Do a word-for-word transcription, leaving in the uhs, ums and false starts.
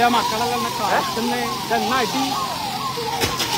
إنما كلا لنا كارثة إننا دعنا دي.